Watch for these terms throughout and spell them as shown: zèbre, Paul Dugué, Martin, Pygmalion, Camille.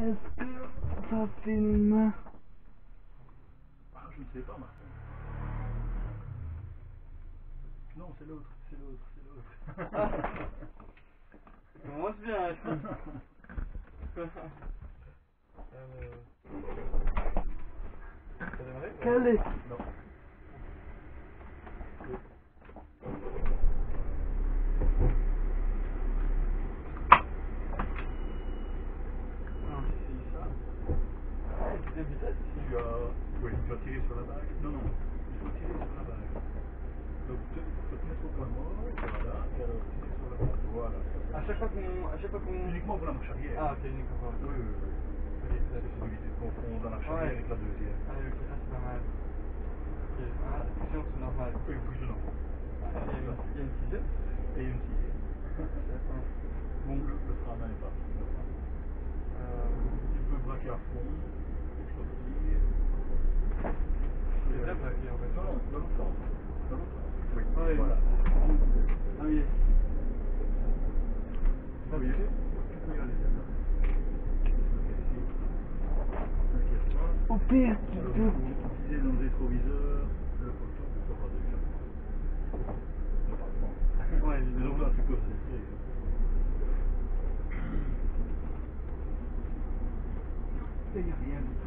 Est-ce que ça fait une main? Je ne sais pas, Martin. Non, c'est l'autre, c'est l'autre, c'est l'autre. Moi, c'est bien, je quel est? Non. Tu vas tirer sur la bague. Non, non, il faut tirer sur la bague. Donc tu te mettre au point mort, voilà, et alors tirer sur la bague, voilà. À chaque fois qu'on... Uniquement pour la marche arrière. Ah, ok, uniquement pour la marche arrière. Oui, oui, c'est celui qui confond dans la marche arrière avec la deuxième. Ah oui, ok, ça c'est pas mal. Ok, ah, attention, c'est normal. Oui, plus de normal. Il y a une sixième. Et une sixième. Bon, le frein n'est pas. Tu peux braquer à fond, sortir. Dans l'autre sens. Oui. Ah oui. Voilà. Ah oui. Ah oui. Au pire, tu peux utiliser dans le rétroviseur le photo que tu auras déjà. Ouais, mais donc là, tu peux rester. Il n'y a rien du tout.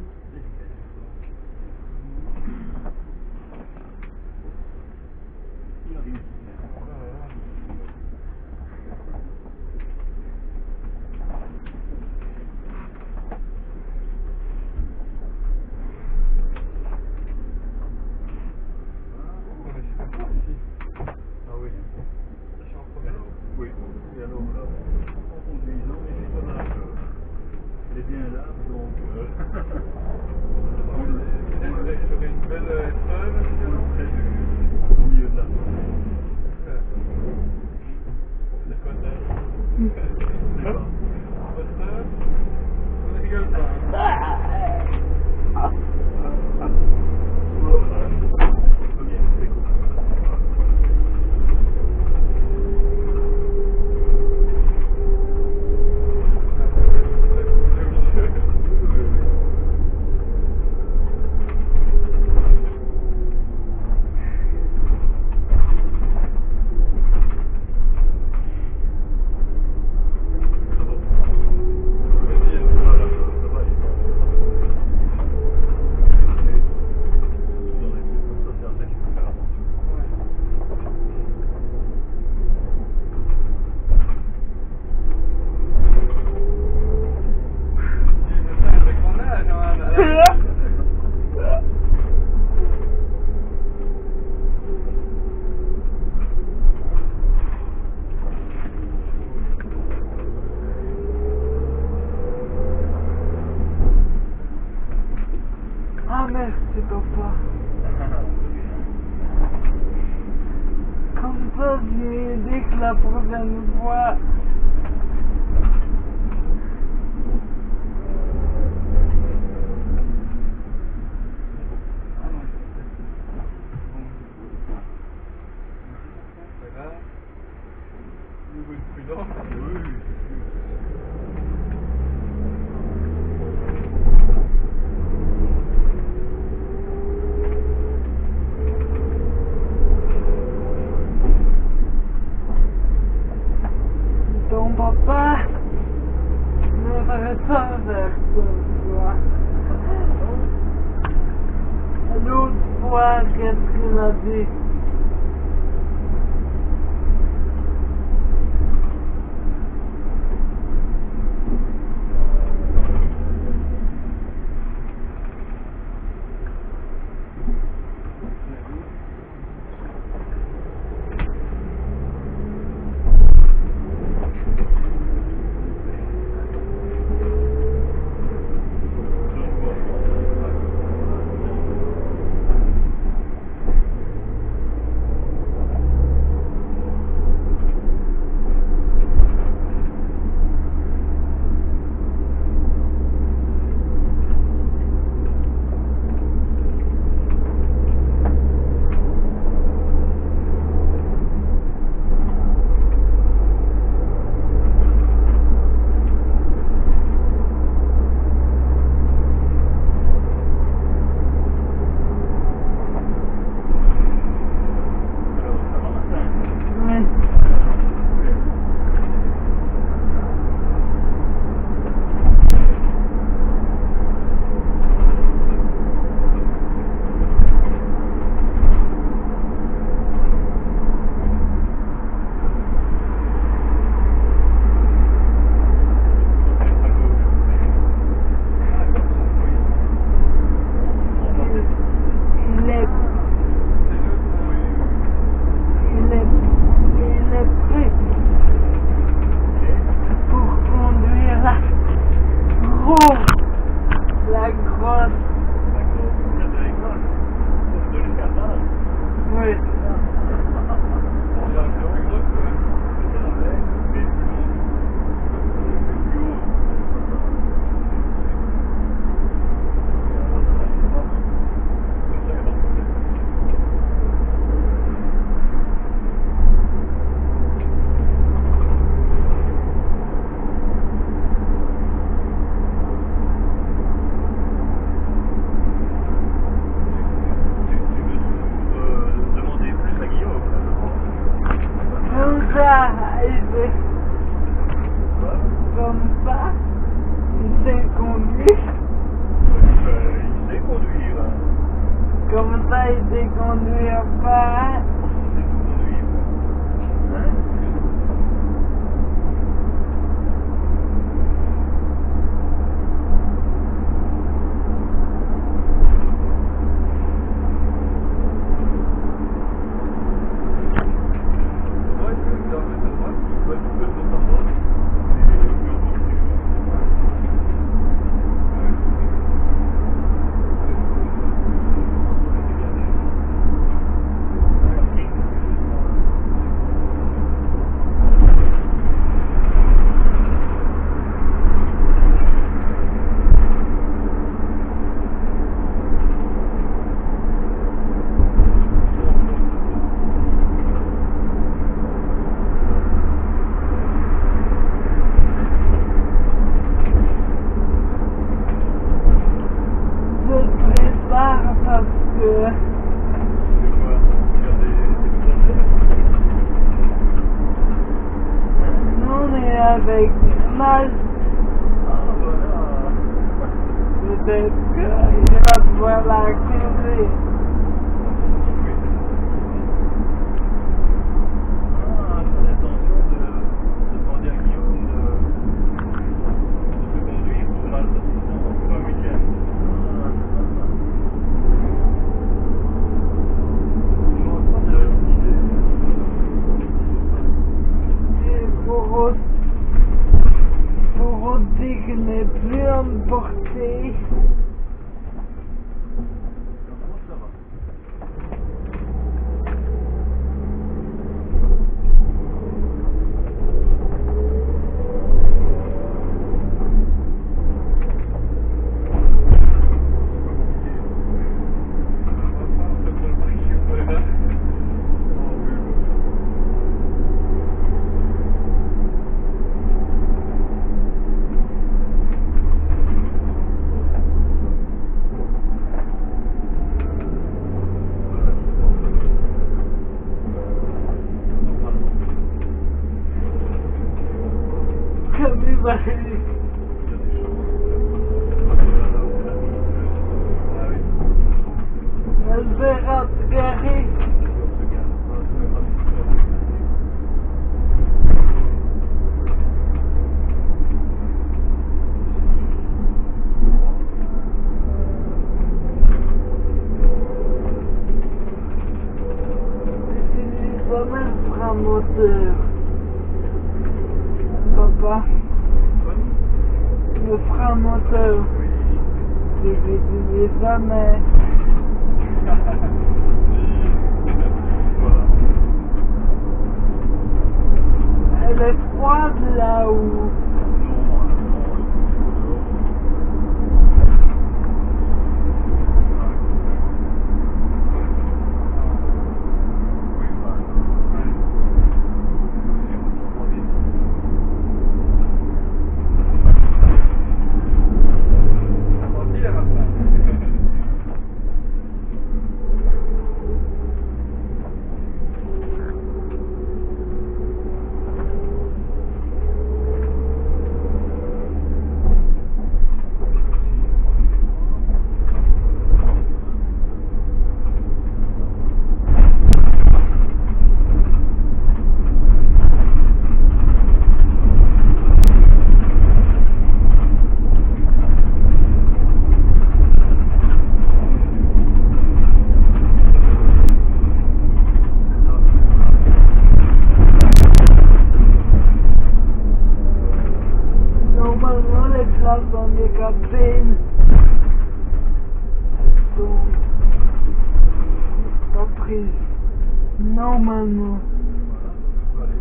Comme ça, il sait conduire pas, hein? Avec l'image. Peut-être qu'il va pouvoir l'activer. Portée. Comment ça va? Papa, le frein moteur, je l'utilisais jamais. Elle est froide là où. Normalement. C'était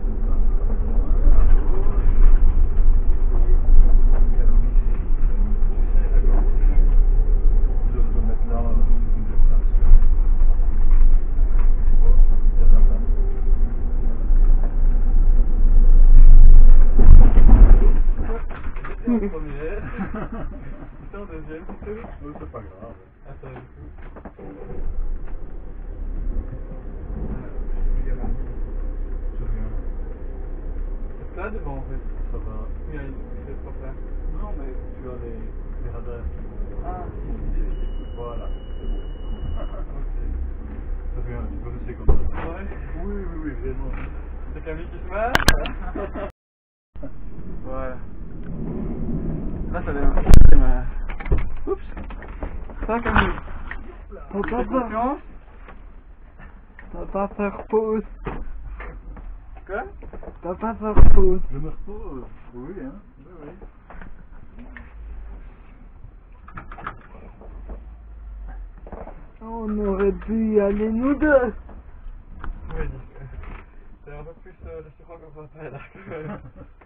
en première, c'était en deuxième, c'est pas grave. Là devant en fait, ça va. Il y a une petite pas faire. Non mais tu as les radars. Ah, voilà, c'est bon. Ça fait un petit peu c'est comme ça. Ouais. Oui, oui, oui, vraiment. C'est Camille qui se marre. Voilà. Là, ça démarre. Oups. Ça, Camille. T'as pas peur. T'as pas peur, pause. Quoi? T'as pas peur, pause. Je me repose. Oui, hein. Oui, oui. On aurait pu y aller nous deux. Oui, c'est un peu plus le surroc qu'on va faire là.